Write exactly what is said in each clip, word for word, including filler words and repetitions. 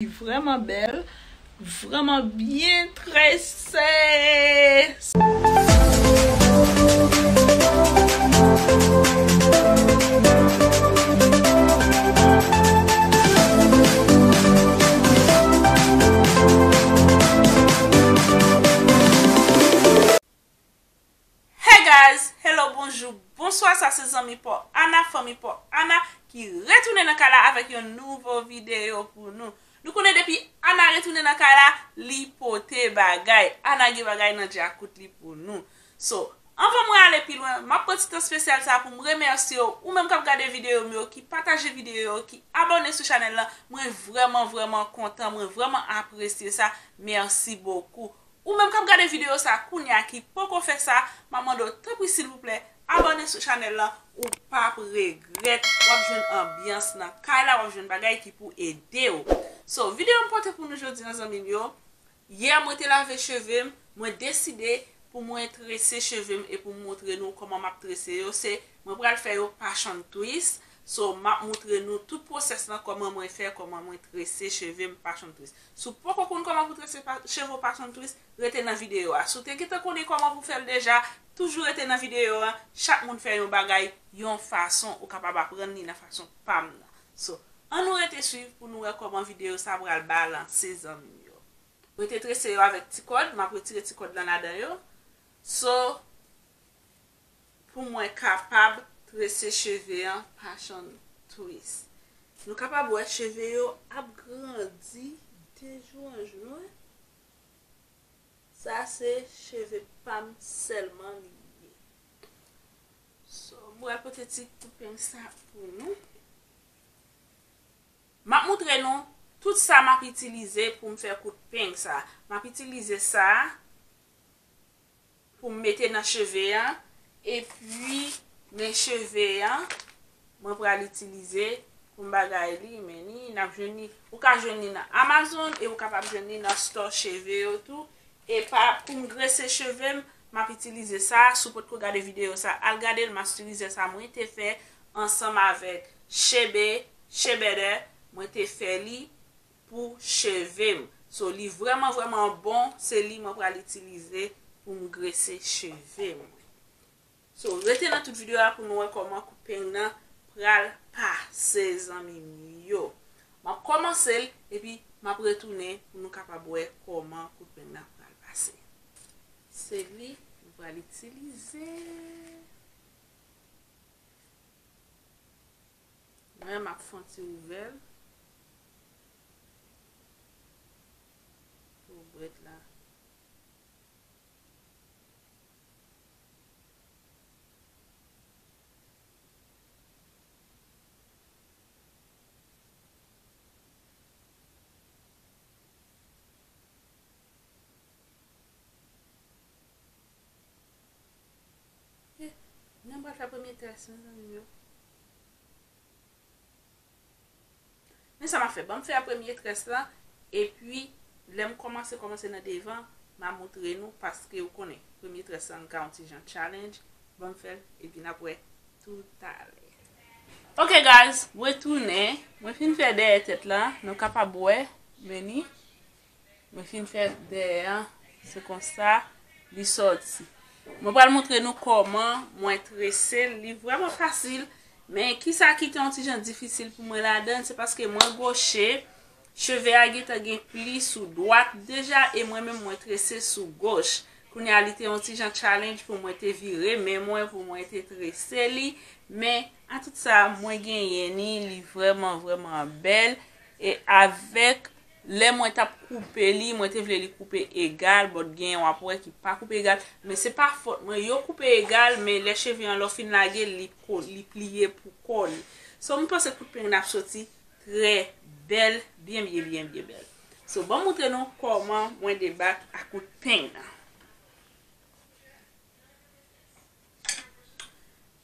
Vraiment belle, vraiment bien tressée. Hey guys, hello, bonjour, bonsoir, ça c'est Zami pour Anna, famille pour Anna qui retourne dans le cas avec une nouvelle vidéo pour nous. Nous connaissons depuis Anna retourne dans kala lipote bagay. Anna ge bagay nan di akout li pour nous. So, avant moi aller plus loin, ma petite spéciale ça pour me remercier ou même quand regarder vidéo mieux qui partager vidéo qui abonner sur channel là, moi vraiment vraiment content, moi vraiment apprécier ça. Merci beaucoup. Ou même quand regarder vidéo ça kounya qui poko fait ça, maman do top s'il vous plaît, abonnez sur channel là ou pas regret. Ou joine ambiance nan kala ou joine bagay qui pour aider ou. So, vidéo m'porte pour nous aujourd'hui dans un milieu. Hier, moi te lavé cheveux, moi décidé pour moi tresser cheveux et pour montrer nous comment m'a tresser. C'est moi pral faire passion twist. So, m'a montrer nous tout process là comment moi faire, comment moi tresser cheveux passion twist. So, pour qu'on comment vous tresser cheveux passion twist, rete dans vidéo. So, te ki te connait comment vous faire déjà, toujours rete dans vidéo. Chaque monde fait yon bagay yon façon ou capable apprendre ni la façon pam. So, on nous rete suivre pour nous voir comment vidéo ça va le balancer dans mieux. Vous êtes très sérieux avec petit code, m'a retiré petit code dans la dedans. So pour moi capable tresser cheveux en passion twist. Nous capable voir cheveux yo a grandi de jour en jour. Ça c'est cheveux pas seulement lié. So moi petite coupe ça pour nous. Ma montre non tout ça m'a utilisé pour me faire coup de pince ça m'a utilisé ça pour me mettre dans cheveux hein? Et puis mes cheveux hein moi pour l'utiliser pour bagaille li mais ni n'a jeuni ou ka jeuni dans Amazon et ou capable jeuni dans store cheveux tout et pas pour me graisser cheveux m'a utilisé ça sous pour regarder vidéo ça al regarder m'a utilisé ça moi t'ai fait ensemble avec Chebe Chebede. Moi te fait li pour cheveux. So li vraiment vraiment bon, c'est li moi pour l'utiliser pour me graisser cheveux. So rete dans toute vidéo pour nous voir comment couper nan pral passer zanmi yo. M'a commencer et puis m'a retourner pour nous capable voir comment couper nan pral passer. C'est li pour l'utiliser. Moi m'a fonti ouvert. Là. Eh, non, pas la première trace, mais ça m'a fait bon, fait la première trace là, et puis l'aime commencer commencer dans devant m'a montré nous parce que vous connaissez premier treize cent quarante gens challenge bon faire et puis après tout à OK guys, moi tourner, moi fin faire derrière tête là, nous capable boire, venir. Moi fin faire derrière, c'est comme ça, il sorti. Moi vais montrer nous comment moi tresser, li vraiment facile, mais qui ça qui est un petit gens difficile pour moi là-dedans, c'est parce que moi gaucher cheveux à gueta gen pli sous droite déjà et moi même moi tressé sous gauche. Kounya li te un petit jan challenge pour moi te virer mais moi pour moi te tressé li mais en tout ça moi gagné ni li vraiment vraiment belle et avec les moi t'a couper li moi te vle li couper égal bon gagné on pourrait qui pas couper égal mais c'est pas faute moi yo couper égal mais les cheveux en leur fin la li li plier pour col. So moi pense couper n'a sorti très belle, bien, bien, bien, bien belle. So, bon, montrez-nous comment moi débattre à coup de peigne.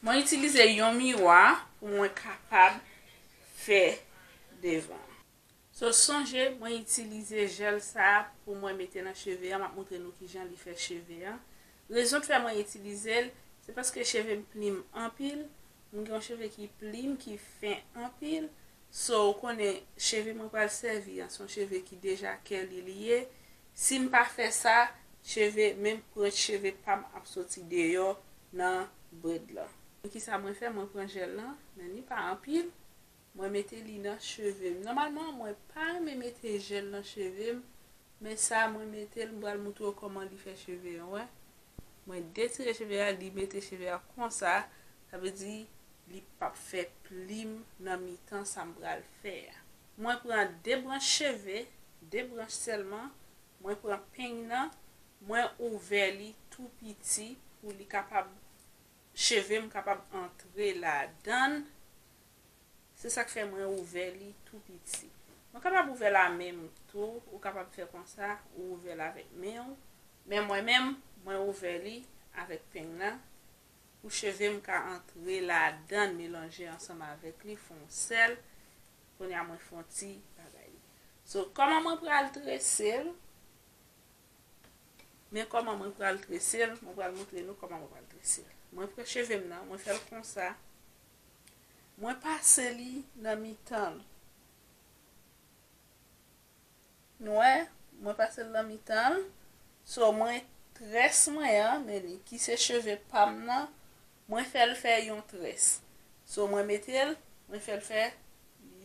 Moi, utiliser un miroir pour moi capable de faire devant. So, songez, moi utiliser gel ça pour moi mettre dans cheveux. Je montre nous qui j'en lui fait cheveux. Raison de faire moi utiliser, c'est parce que cheveux me plime en pile. Mon grand cheveux qui plime, qui fait en pile. So, konnen cheve mwen pral servi, son cheve ki deja kel li liye. Si m pa fè sa, cheve menm pran cheve pam ap soti deyo nan bred la. Ki sa mwen fè, mwen pran gel lan, nan ni pa anpil, mwen mette li nan cheve. Normalman mwen pa mwen mette gel nan cheve, men sa mwen mette l bral moutou koman li fè cheve, ouais. Mwen detire cheve a, li mette cheve a kon sa, sa ve di li pa fè plim nan mi tan sa m'bral fè. Mwen pran de branche cheve, de branche seulement, mwen pran peng nan, mwen ouve li tout piti pou li kapab cheve m kapab entre la dan. Se sa k fè mwen ouve li tout piti. Mwen kapab ouve la menm tou, ou kapab fè kon sa, ou ouve la vek men. Men mwen menm mwen ouve li avèk peng nan, ou cheve m ka entre la dan mélanger ensemble avec li fon sel, konè a mwen fon ti bagay. So, koman mwen pral tresel? Men koman mwen pral tresel, mwen pral montre nou koman mwen pral tresel. Mwen pran cheve m nan, mwen fèl kon sa. Mwen pase li nan mi tan. Nouè, mwen pase li nan mi tan. So, mwen tresse mwen, men li ki se cheve pam nan, mwen fè l fè yon tresse. So mwen metel, mwen fè l fè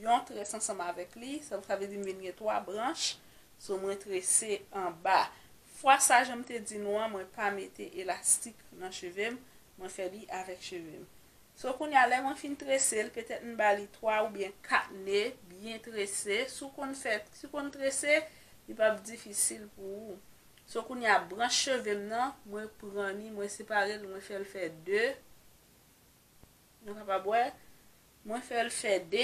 yon tresse ensemble avec li, ça veut dire mwen gen trois branches, so mwen tresse en bas. Fois ça, j'aime te di nou, mwen pa mette élastique nan cheve m, mwen fè li avec cheve m. So kon ya lè mwen fin tresse, peut-être n ba li trois ou bien quatre nœuds bien tressé, sou kon fè, si kon tresse, li pa difficile pou ou. So qu'on y a branche cheve nan, moi prend ni, moi séparer, moi fait le faire deux. Non capable ouais. Moi fait le faire deux,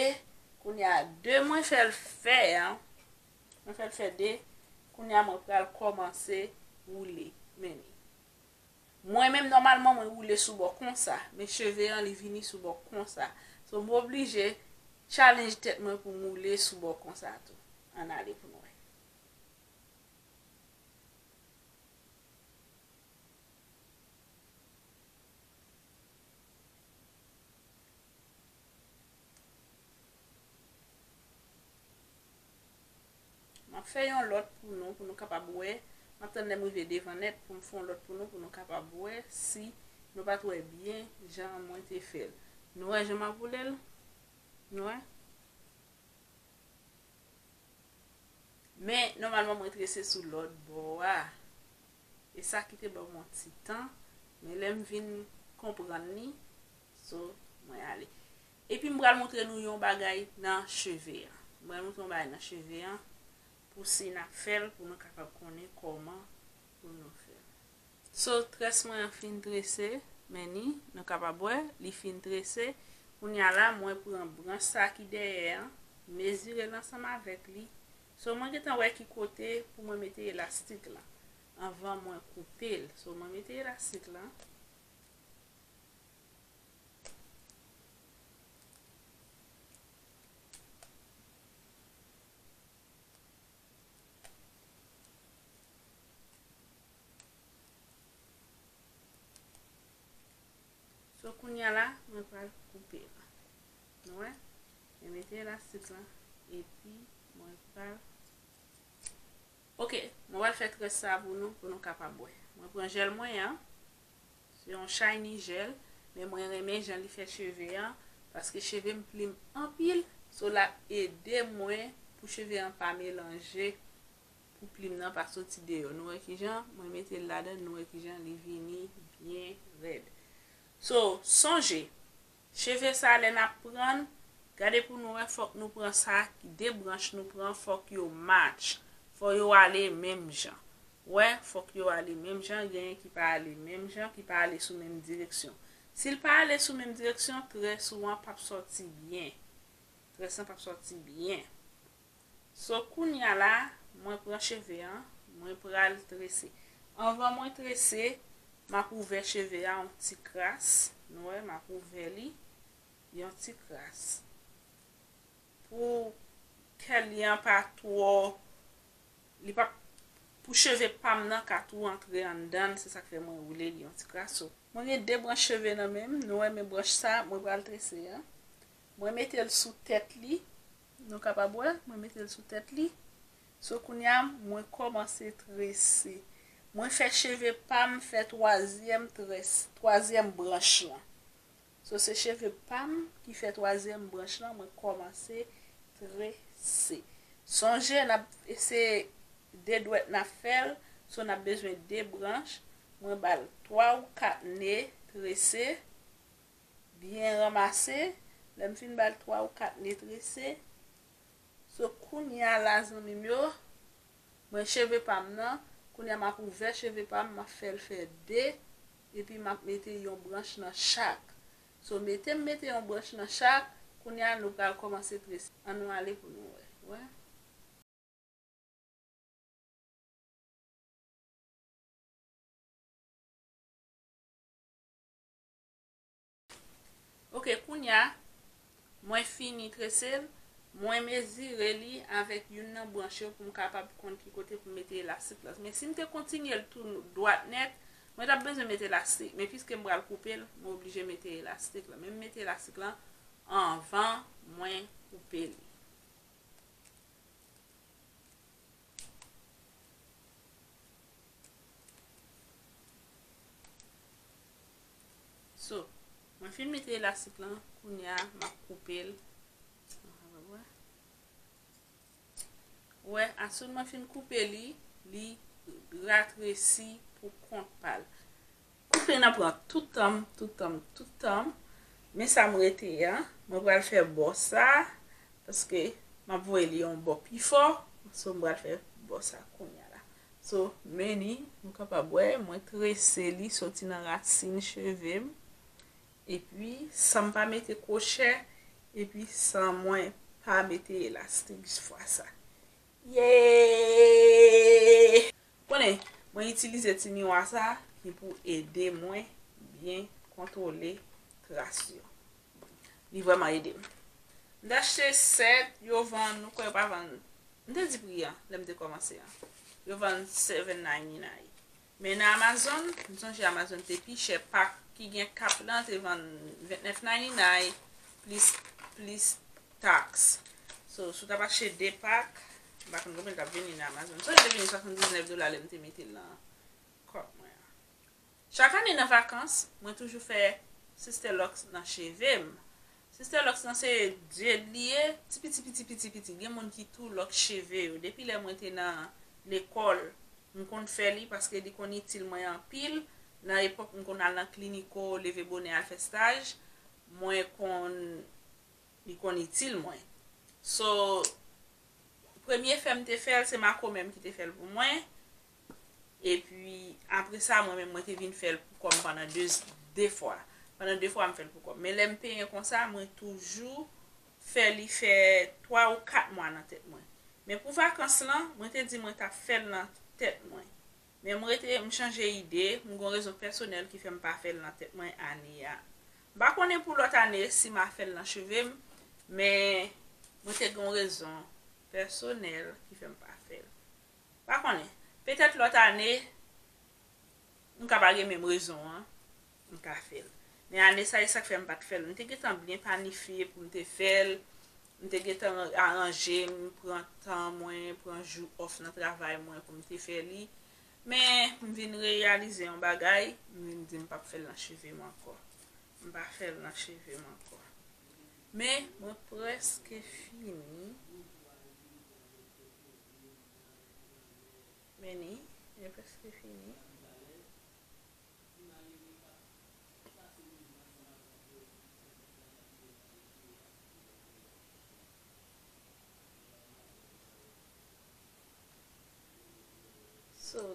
qu'on y a deux, moi fait le faire. Moi fait le faire deux, qu'on y a moi pral commencer rouler. Mais moi même normalement moi rouler sous bord comme ça, mais cheve an li vini sous bord comme ça. So moi obligé challenge tête moi pour rouler sous bord comme ça tout. En aller pour moi. Faisons l'autre pour nous, pour nous capables de voir. Maintenant, nous arrivons devant net pour nous faire l'autre pour nous, pour nous capables de voir si nous ne trouvons pas bien, j'en moins te fait. Nous voyons, je m'en voulais. Nous voyons. Mais normalement, je tresse sous l'autre bord. Et ça qui était bon mon petit temps. Mais là, je viens comprendre. So, je vais aller. Et puis, je vais montrer nous un bagage dans le cheveu. Je vais montrer un bagage dans le cheveu. Pour si nous faisons, pour nous capables de connaître comment nous faisons. So, tresse moins fin tressé, mais nous sommes capables de fin tressé. Pour nous aller, moi pour un branche ça qui derrière, mesurer l'ensemble avec lui. So, moi qui t'envoie qui côté pour me mettre élastique là. Avant moi couper, so moi mettre élastique là. Là, je vais couper. Ouais. Je vais mettre l'élastique là. Et puis, je vais... Ok, je vais faire ça pour nous, pour nous capables. Je vais prendre un gel moyen. C'est un shiny gel. Mais je vais remettre, je vais faire cheveux. Parce que cheveux me pliment en pile. Cela aide moi pour cheveux en pas mélanger. Pour pliment par sortir de nous. Je vais mettre là-dedans. Nous, je vais venir bien raide. So, songez, cheve sa lè n'a pran, gade pou nou wè fòk nou pran sa ki de branche nou pran fòk yo match, fòk yo ale mèm jan. Wè, fòk yo ale mèm jan, genyen ki pa ale mèm jan, ki pa ale sou mèm direksyon. S'il pa ale sou mèm direksyon, trè souan pap sorti bien. Trè san pap sorti bien. So, koun ya la, mwen pran cheve an, mwen pran tresse. Anvan mwen tresse, ma pouve cheve a yon ti kras. Nou e, ma pouve li yon ti kras. Pou ke li an pa tro, li pa, pou cheve pam nan ka tro entre an dan, se sa ke mwen roule li yon ti kras. So, mwen gen de branche cheve nan menm, nou e men branche sa, mwen pral tresse. Mwen mette l sou tèt li, nous capable moi mettre sous tête li so kounya moi commencer tresser moi faire cheveux pam faire troisième tresse troisième branche là so c'est cheveux pam qui fait troisième branche là moi commencer tresser songez n'a c'est des doigts n'a faire so n'a besoin de branches moi bal trois ou quatre nez tresser bien ramasser. Lèm fin bal trois ou quatre nez tressé. So kounya la zanmi yo, mwen cheve pam nan, kounya m'a ouvert cheve pam, m'a fait faire deux et puis m'a mette yon branche dans chaque. So mette mette yon branche dans chaque, kounya nou ka commencer tresser. An nou aller pour nous. Ouais. OK, kounya moi fini tresser, moi mesure li avec une branche pour me capable compte qui côté pour mettre élastique là. Mais si m'te continuer le tour droite net, moi t'a besoin mettre élastique, mais puisque me bral couper, moi obligé mettre élastique là. Même mettre élastique là en vent moins couper. So, moi fin mettre élastique là. Kounya m'a coupé. Ouais, à ce moment fin couper li, li ratressi pour compte pal. Couper n'a prend tout temps, tout temps, tout temps, mais ça me rete hein. Moi vais le faire bon ça parce que m'a voyer li un bon plus fort, so moi vais faire bon ça kounya là. So meni, nous capable moi tresser li sorti dans racine cheveux. Et puis sans pas mettre crochet et puis sans moins pas mettre élastique fois ça. Yeah! Connais, moi utiliser ce miroir ça qui pour aider moi bien contrôler trace. Il vraiment aider. D'acheter sept, yo vend nous quoi pas vendre. N'te dit prier, l'aime de commencer. Yo vend sept virgule quatre-vingt-dix-neuf. Mais na Amazon, nous sommes chez Amazon Tepi chez Pack qui gagne caplan te vingt-neuf virgule quatre-vingt-dix-neuf plus plus tax. So sou ta pache de pack, ba kon gomen ta vini na Amazon. So te vini soixante-dix-neuf dollars le te mette là. Kop moi. Chaque année dans vacances, moi toujours faire Sister Lux dans cheveux. Sister Lux dans c'est Dieu lié, petit petit petit petit petit, gen moun ki tou lok cheveux depuis les moi te dans l'école. On compte faire li parce que li kon itil moi en pile. Dans l'époque où on a la clinique, levé bonnet à faire stage, moi qu'on qu'on utile moi. So premier femme te faire c'est Marco même qui te fait pour moi. Et puis après ça moi même moi te vinn faire pour comme pendant deux deux fois. Pendant deux fois me faire pour comme. Mais l'aime payer comme ça moi toujours faire li faire trois ou quatre mois dans tête moi. Mais pour vacances là, moi te dis moi t'a fait dans tête moi. Mais moi je changer idée, mon raison personnelle qui fait me pas faire dans tête moi année. Ba connait pour l'autre année si m'a fait dans cheveux mais moi c'est une raison personnelle qui fait me pas faire. Ba connait peut-être l'autre année on ka pas les mêmes raisons hein, on ka faire. Mais année ça ça fait me pas faire. On te gètan bien planifier pour me te faire, on te gètan arranger, prend temps moins, prend jour off dans travail moins pour me te faire li. Mais je viens réaliser un bagage, je ne dis pas faire l'enchevêtrement encore. Je ne vais pas faire l'enchevêtrement encore. Mais je suis presque fini. Mais je suis presque fini.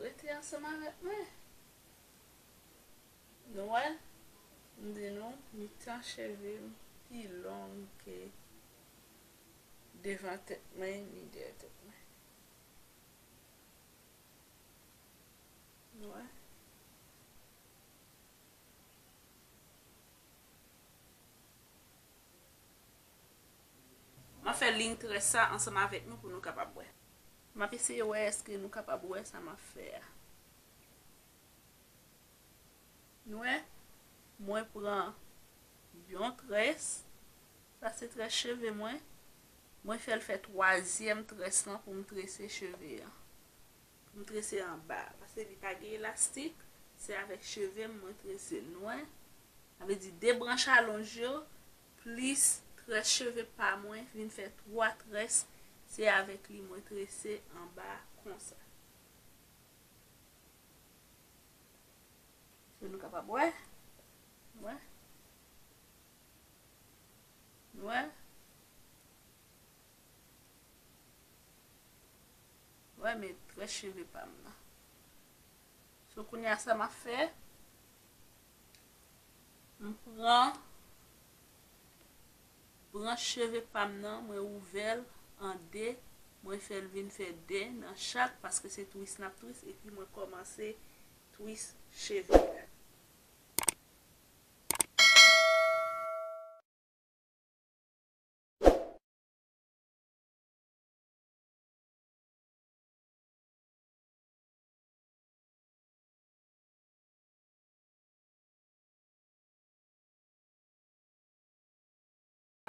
Restez ensemble avec moi. Noël, nous disons, nous temps cheveux plus long que devant tête main ni derrière tête main. Noël. On fait ligne très ça ensemble avec nous pour nous capables. Ma pisse ouais est-ce que nous capable ouais ça m'a faire. Ouais, moi prend bien tresse. Ça c'est très cheveux moi. Moi je fais le fait troisième tressant pour me tresser cheveux. Pour me tresser en bas. Parce que il n'y a pas d'élastique. C'est avec cheveux, me tresser loin. Avec des deux branches allongées. Plus tresse cheveux pas moins. Je fais trois tresses. C'est avec lui me tresser en bas comme ça. C'est nous capable. Ouais. Ouais. Ouais. Ouais, mais très cheveux pas moi. Ce qu'on a ça m'a fait. On prend branche cheveux pas moi, moi ouvert en D, moi fait le faire D dans chaque parce que c'est twist snap twist et puis moi commencer twist cheveux.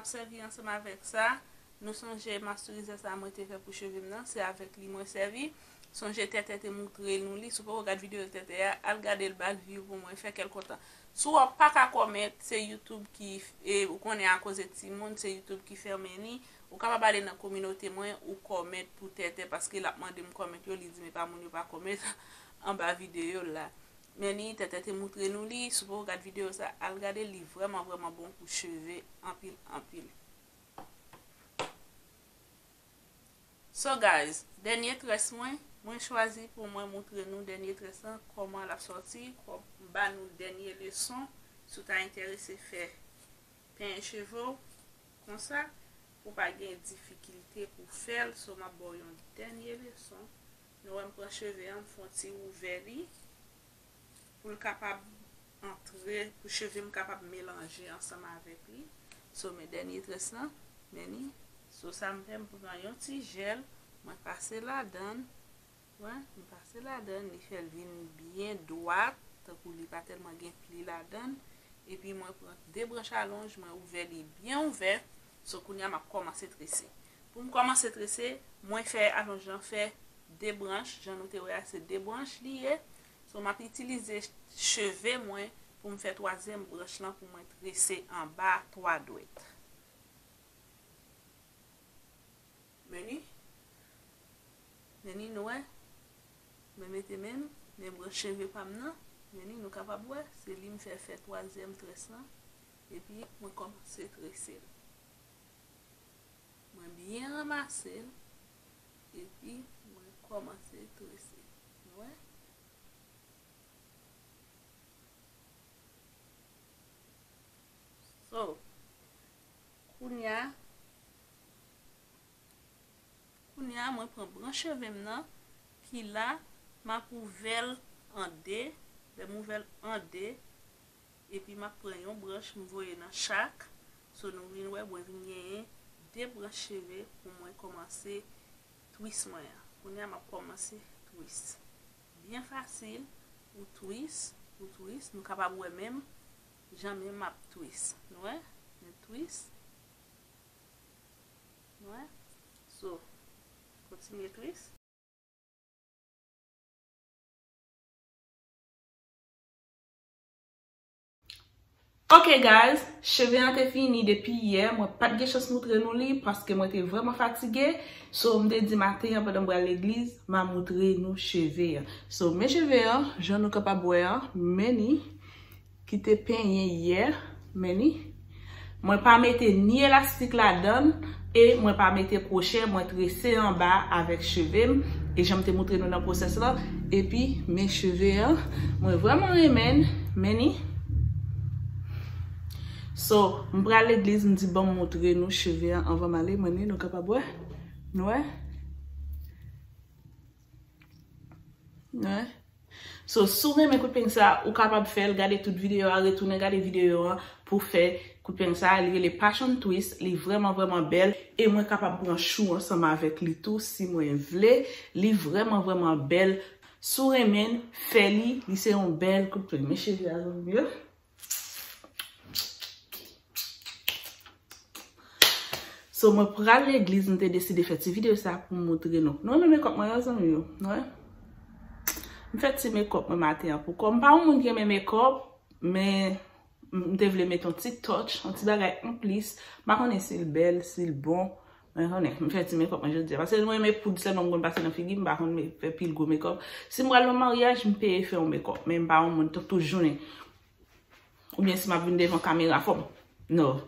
Servi ensemble avec ça, nous songez masteriser ça moi te fait pour cheveux maintenant, c'est avec lui moi servi. Songez tête te montrer nous li, si vous regardez vidéo tête à regarder le bal vivre pour moi faire quelque temps. Si vous pas qu'à commettre, c'est YouTube qui et vous connaissez à cause de tout le monde, c'est YouTube qui ferme ni, ou capable aller dans communauté moi ou commettre pour tête parce qu'il a demandé me commettre, il dit mais pas mon pas commettre en bas vidéo là. Mais ni tête te montrer nous li, si vous regardez vidéo ça, à regarder li vraiment vraiment bon pour cheveux en pile en pile. So guys, dernier tresse moi, moi choisi pour moi montrer nous dernier tresse comment la sortir, comment ba nous dernière leçon, si tu as intéressé faire peindre cheveux comme ça pour pas gagner difficulté pour faire sur ma bonne dernière leçon. Nous on prend cheveux en fonti ouvert li. Pour le capable entrer pour cheveux capable mélanger ensemble avec lui sur so, mes derniers tresses là mais ni sur so, ça me prend un petit gel moi passer la donne ouais me passer la donne il fait venir bien droite pour lui pas tellement gain pli la donne et puis moi prend deux branches allonge moi ouvert les bien ouvert sur qu'on y a m'a commencer tresser pour me commencer tresser moi faire allonge j'en fais deux branches j'en noté ouais c'est deux branches liées. So, m'a utilisé cheveux moins pour me faire troisième branche là pour me tresser en bas trois doigts. Menu. Menu noir. Me mettez même mes branches cheveux pas maintenant. Menu nous capable ouais, c'est lui me faire faire troisième tresse là et puis moi commencer tresser. Moi bien ramasser et puis moi commencer tresser. Ouais. So, kounya, kounya, moi prends branche cheveux maintenant, qui là, ma pouvelle en D, de nouvelle en D, et puis ma prends une branche, vous voyez dans chaque, so nous venons, ouais, moi venons, deux branches cheveux pour moi commencer twist moi. Kounya m'a commencé twist. Bien facile, ou twist, ou twist, nous capable ouais même. Jamais map twist, ouais, le twist, ouais, so, continue twist. Ok guys, cheveux ont été fini depuis hier, moi pas de chance montrer nous li parce que moi j'étais vraiment fatiguée. So me dit matin pendant que je vais à l'église, m'a montré nous cheveux. So mes cheveux, je ne peux pas boire, mais ni qui te peigné hier, mais ni, moi pas mettre ni élastique la donne et moi pas mettre crochet, moi tresser en bas avec cheveux et j'aime te montrer dans le process là et puis mes cheveux, moi vraiment aimé, mais ni. So, on va à l'église, on dit bon montrer nos cheveux, on va m'aller, mais ni nous capable, ouais, ouais. So, sou reme kout peng sa, ou kapab fèl, gade tout videyo a, retourne gade videyo a, pou fè kout peng sa, li rele Passion Twist, li vreman vreman bel, e mwen kapab pran chou ansama avèk li tou, si mwen vle, li vreman vreman bel, sou remen, fè li, li se yon bel kout peng, me chevye a zon mye. So, moi, pour aller à l'église, nous avons décidé de faire cette vidéo ça pour montrer nous. Non, non, mais comme moi, je suis là. Ouais. Je fais ce make-up le matin. Pourquoi? Je ne sais pas si je make-up, mais je voulais mettre un petit touch, un petit bagage en plus. Je connais si c'est belle, si c'est bon. Je me fais ce make-up, je dis. Parce que moi, je me pour ça, je passe dans la figure, je me fais pile gros make-up. Si je suis en mariage, je me paye faire un make-up. Mais je ne fais pas toute journée. Ou bien si je suis devant la caméra, non.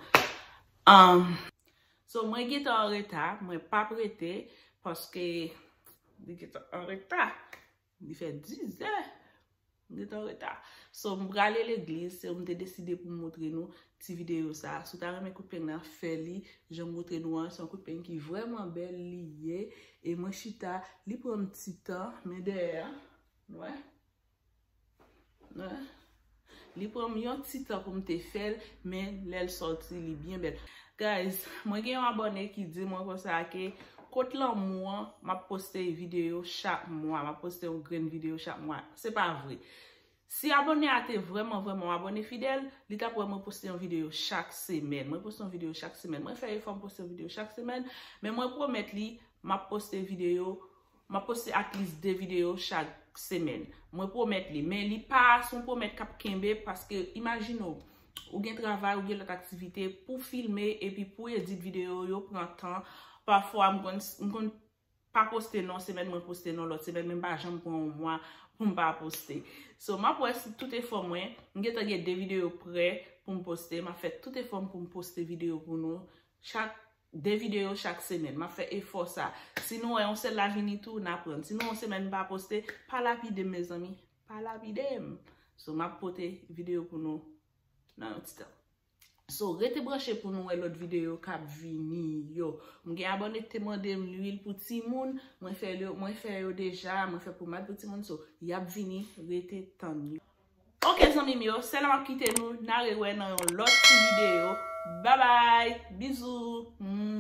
Um, so, moi, je suis en retard, je ne suis pas prêté parce que je suis en retard. Il fait dix heures, je suis en retard. So, je suis allé à l'église, je me décidé pour montrer nous cette vidéo. Ça. Si tu as un coup de peine, je vais montrer nous. C'est un coup de peine qui est vraiment belle, lié. Et moi, je suis là, je prends un petit temps, mais derrière, ouais. Ouais. Li prom yon ti tan pou m te fèl, men lèl sorti li bien bel. Guys, mwen gen yon abonné ki di mwen kon sa ke, kote lan mwen, m'a posté vidéo chaque mois, m'a posté une grande vidéo chaque mois. C'est pas vrai. Si abonné a te vraiment vraiment abonné fidèle, li ta pou mwen poste une vidéo chaque semaine. Mwen poste une vidéo chaque semaine. Mwen fè effort poste une vidéo chaque semaine, mais mwen promèt li m'a posté vidéo, m'a posté at least deux vidéos chaque semaine. Moi promettre les mais li pas son promettre cap kembe parce que imaginez ou gen travail ou gen l'autre activité pour filmer et puis pour éditer vidéo yo prend temps parfois on on pas poster non semaine moi poster non l'autre semaine même pas jambe pour moi pour me pas poster. So moi pour tout effort moi gen tagé deux vidéos près pour me poster, m'a fait tout effort pour me poster vidéo pour nous chaque des vidéos chaque semaine. M'a fait effort ça. Sinon, on sait la vie tout, on apprend. Sinon, on sait même pas poster. Pas la vie de mes amis. Pas la vie d'eux. So, m'a poté vidéo pour nous dans un petit temps. So, rete branché pour nous et l'autre vidéo cap vini yo. M'gay abonné te mandé l'huile pour ti moun. Moi fait le, moi fait yo déjà, moi fait pour mal pour ti moun. So, y a vini, rete tant mieux. OK, amis mio, c'est là m'a quitté nous. N'arrivons dans l'autre vidéo. Bye bye, bisous.